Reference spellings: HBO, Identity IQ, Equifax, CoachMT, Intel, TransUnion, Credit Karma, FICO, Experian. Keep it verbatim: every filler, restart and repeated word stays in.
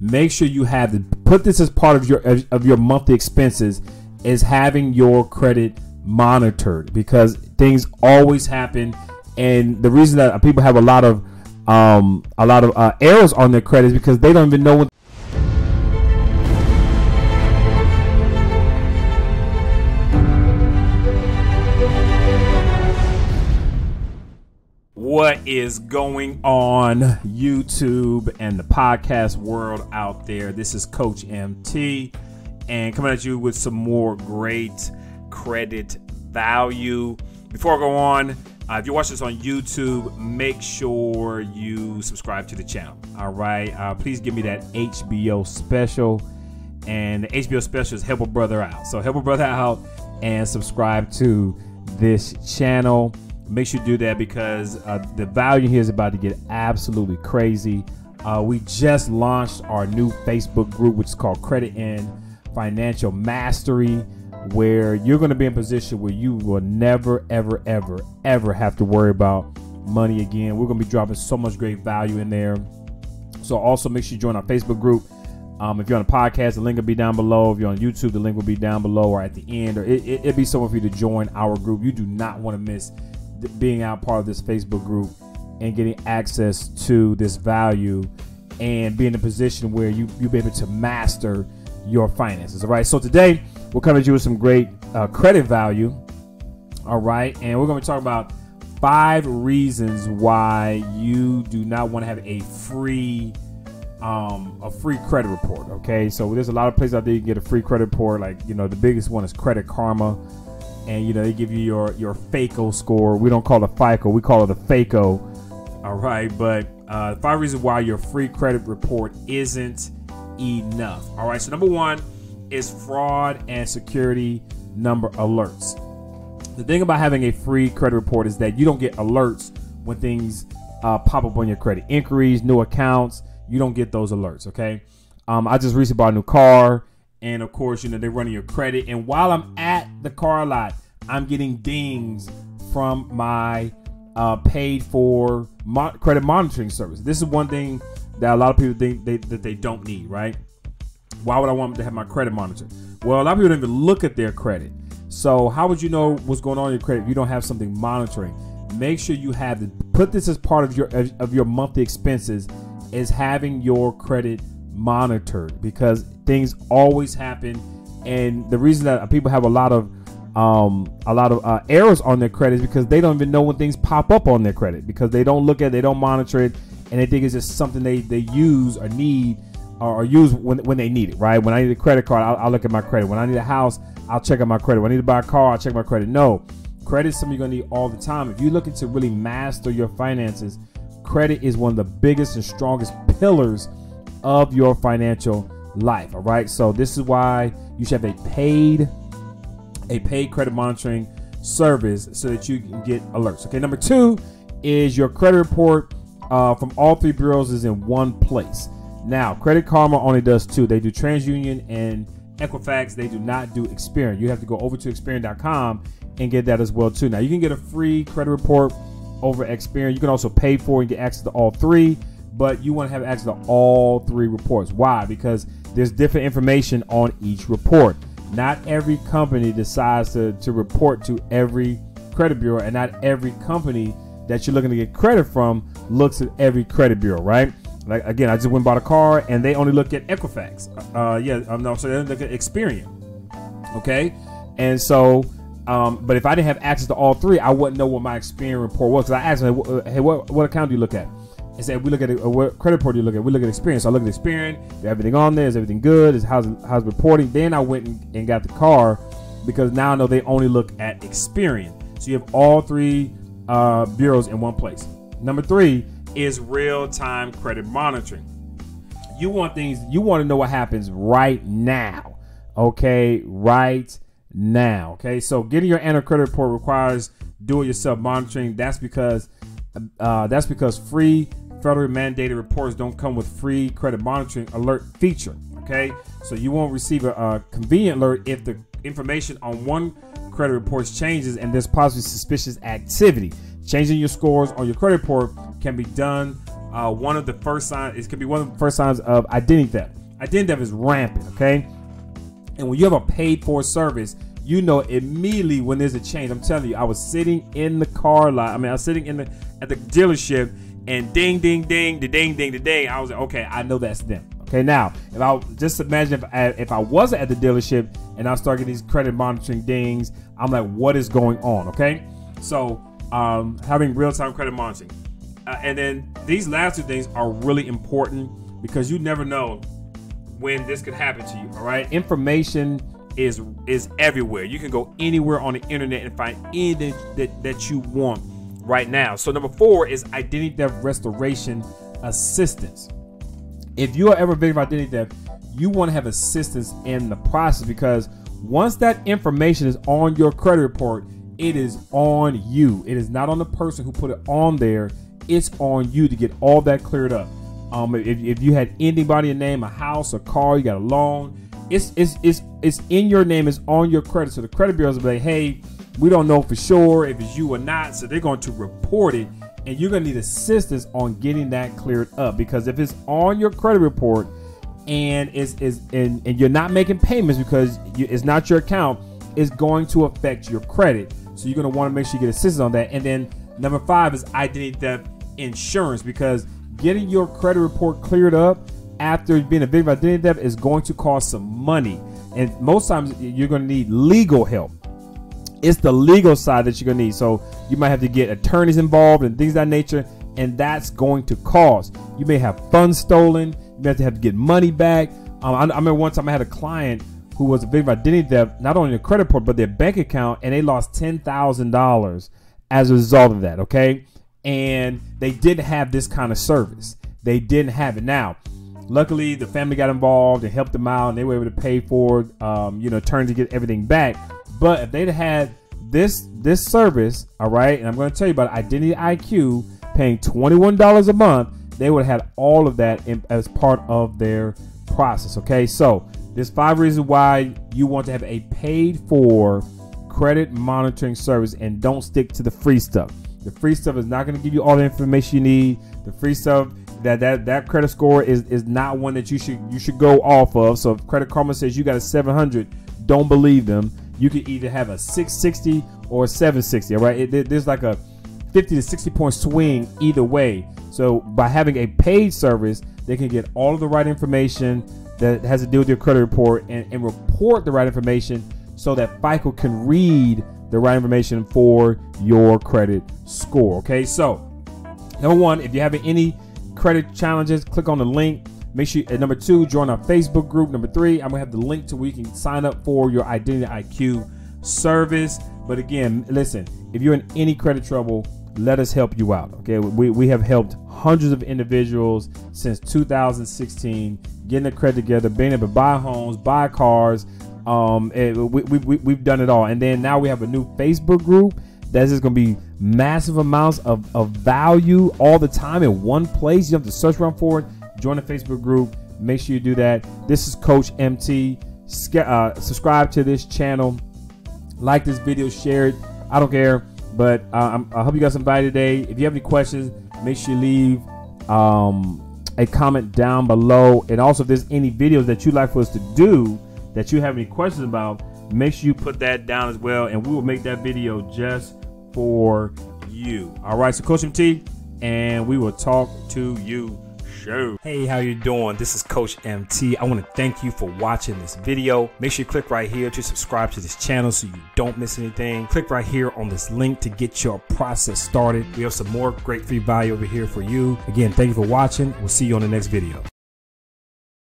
Make sure you have to put this as part of your of your monthly expenses, is having your credit monitored, because things always happen. And the reason that people have a lot of um, a lot of uh, errors on their credit is because they don't even know what. What is going on, YouTube and the podcast world out there? This is Coach M T, and coming at you with some more great credit value. Before I go on, uh, if you watch this on YouTube, make sure you subscribe to the channel. All right, uh, please give me that H B O special, and the H B O special is Help a Brother Out. So help a brother out and subscribe to this channel. Make sure you do that, because uh, the value here is about to get absolutely crazy. Uh, we just launched our new Facebook group, which is called Credit and Financial Mastery, where you're going to be in a position where you will never, ever, ever, ever have to worry about money again. We're going to be dropping so much great value in there. So also make sure you join our Facebook group. Um, if you're on a podcast, the link will be down below. If you're on YouTube, the link will be down below or at the end. Or it, it, it'd be somewhere for you to join our group. You do not want to miss being out part of this Facebook group and getting access to this value and be in a position where you, you'll be able to master your finances. All right, so today we're coming to you with some great uh, credit value. All right, and we're going to talk about five reasons why you do not want to have a free um, a free credit report. Okay, so there's a lot of places out there you can get a free credit report. Like, you know, the biggest one is Credit Karma. And, you know, they give you your, your FICO score. We don't call it FICO. We call it a FICO. All right. But uh, five reasons why your free credit report isn't enough. All right. So number one is fraud and security number alerts. The thing about having a free credit report is that you don't get alerts when things uh, pop up on your credit. Inquiries, new accounts. You don't get those alerts. OK, um, I just recently bought a new car. And of course, you know, they're running your credit. And while I'm at the car lot, I'm getting dings from my uh, paid for mo credit monitoring service. This is one thing that a lot of people think they, that they don't need, right? Why would I want them to have my credit monitor? Well, a lot of people don't even look at their credit. So how would you know what's going on in your credit if you don't have something monitoring? Make sure you have to put this as part of your of your monthly expenses, is having your credit monitored, because things always happen. And the reason that people have a lot of um a lot of uh, errors on their credit is because they don't even know when things pop up on their credit, because they don't look at it, they don't monitor it, and they think it's just something they they use or need or, or use when, when they need it, right? When I need a credit card, I'll, I'll look at my credit. When I need a house, I'll check out my credit. When I need to buy a car, I'll check my credit. No, credit is something you're gonna need all the time. If you're looking to really master your finances, credit is one of the biggest and strongest pillars of your financial life. All right, so this is why you should have a paid a paid credit monitoring service, so that you can get alerts. Okay, number two is your credit report uh, from all three bureaus is in one place. Now, Credit Karma only does two. They do TransUnion and Equifax. They do not do Experian. You have to go over to Experian dot com and get that as well too. Now, you can get a free credit report over Experian. You can also pay for and get access to all three. But you want to have access to all three reports. Why? Because there's different information on each report. Not every company decides to, to report to every credit bureau, and not every company that you're looking to get credit from looks at every credit bureau, right? Like, again, I just went and bought a car, and they only look at Equifax. Uh, yeah, I'm not, so they don't look at Experian, okay? And so, um, but if I didn't have access to all three, I wouldn't know what my Experian report was. Because I asked them, hey, what, what account do you look at? And say, we look at it, what credit report do you look at? We look at Experian. So I look at Experian, everything on there, is everything good? Is how's, how's reporting? Then I went and, and got the car, because now I know they only look at Experian. So you have all three uh, bureaus in one place. Number three is real-time credit monitoring. You want things, you want to know what happens right now. Okay, right now. Okay, so getting your annual credit report requires do-it-yourself monitoring. That's because uh, that's because free federally mandated reports don't come with free credit monitoring alert feature. Okay, so you won't receive a, a convenient alert if the information on one credit report changes and there's possibly suspicious activity. Changing your scores on your credit report can be done uh, one of the first signs, it could be one of the first signs of identity theft. Identity theft is rampant, okay? And when you have a paid for service, you know immediately when there's a change. I'm telling you, I was sitting in the car lot. I mean, I was sitting in the at the dealership, and ding, ding, ding, the ding, ding, the ding. I was like, okay, I know that's them. Okay, now if I just imagine if I, if I wasn't at the dealership and I start getting these credit monitoring dings, I'm like, what is going on? Okay, so um, having real-time credit monitoring, uh, and then these last two things are really important because you never know when this could happen to you. All right, information is is everywhere. You can go anywhere on the internet and find anything that, that you want right now. So number four is identity theft restoration assistance. If you are ever a victim of identity theft, you want to have assistance in the process, because once that information is on your credit report, it is on you. It is not on the person who put it on there. It's on you to get all that cleared up. Um, if, if you had anybody in name, a house, a car, you got a loan, It's, it's, it's, it's in your name, it's on your credit. So the credit bureaus will be like, hey, we don't know for sure if it's you or not. So they're going to report it, and you're going to need assistance on getting that cleared up. Because if it's on your credit report and it's, it's and, and you're not making payments because you, it's not your account, it's going to affect your credit. So you're going to want to make sure you get assistance on that. And then number five is identity theft insurance, because getting your credit report cleared up after being a victim of identity theft is going to cost some money, and most times you're going to need legal help. It's the legal side that you're going to need, so you might have to get attorneys involved and things of that nature, and that's going to cost. You may have funds stolen, you may have to have to get money back. um, I, I remember one time I had a client who was a victim of identity theft, not only their credit report but their bank account, and they lost ten thousand dollars as a result of that. Okay, and they didn't have this kind of service. They didn't have it. Now luckily, the family got involved and helped them out, and they were able to pay for, um, you know, turn to get everything back. But if they'd had this this service, all right, and I'm going to tell you about Identity I Q, paying twenty-one dollars a month, they would have had all of that in, as part of their process. Okay, so there's five reasons why you want to have a paid-for credit monitoring service, and don't stick to the free stuff. The free stuff is not going to give you all the information you need. The free stuff, that that that credit score is is not one that you should you should go off of. So if Credit Karma says you got a seven hundred, don't believe them. You could either have a six sixty or a seven sixty. All right, it, it, there's like a fifty to sixty point swing either way. So by having a paid service, they can get all of the right information that has to do with your credit report, and, and report the right information so that FICO can read the right information for your credit score. Okay, so number one, if you're having any credit challenges, click on the link. Make sure, at number two, join our Facebook group. Number three, I'm gonna have the link to where you can sign up for your Identity I Q service. But again, listen, if you're in any credit trouble, let us help you out. Okay, we, we have helped hundreds of individuals since two thousand sixteen getting their credit together, being able to buy homes, buy cars. Um, it, we, we, we, we've done it all. And then now we have a new Facebook group that's just going to be massive amounts of, of value all the time in one place. You have to search around for it. Join the Facebook group. Make sure you do that. This is Coach M T. Uh, subscribe to this channel. Like this video. Share it. I don't care. But uh, I'm, I hope you got some value today. If you have any questions, make sure you leave um, a comment down below. And also, if there's any videos that you'd like for us to do that you have any questions about, make sure you put that down as well, and we will make that video just for you. All right, so Coach M T, and we will talk to you soon. Hey, how you doing? This is Coach M T. I want to thank you for watching this video. Make sure you click right here to subscribe to this channel so you don't miss anything. Click right here on this link to get your process started. We have some more great free value over here for you. Again, thank you for watching. We'll see you on the next video.